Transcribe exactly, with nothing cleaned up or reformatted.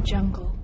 jungle.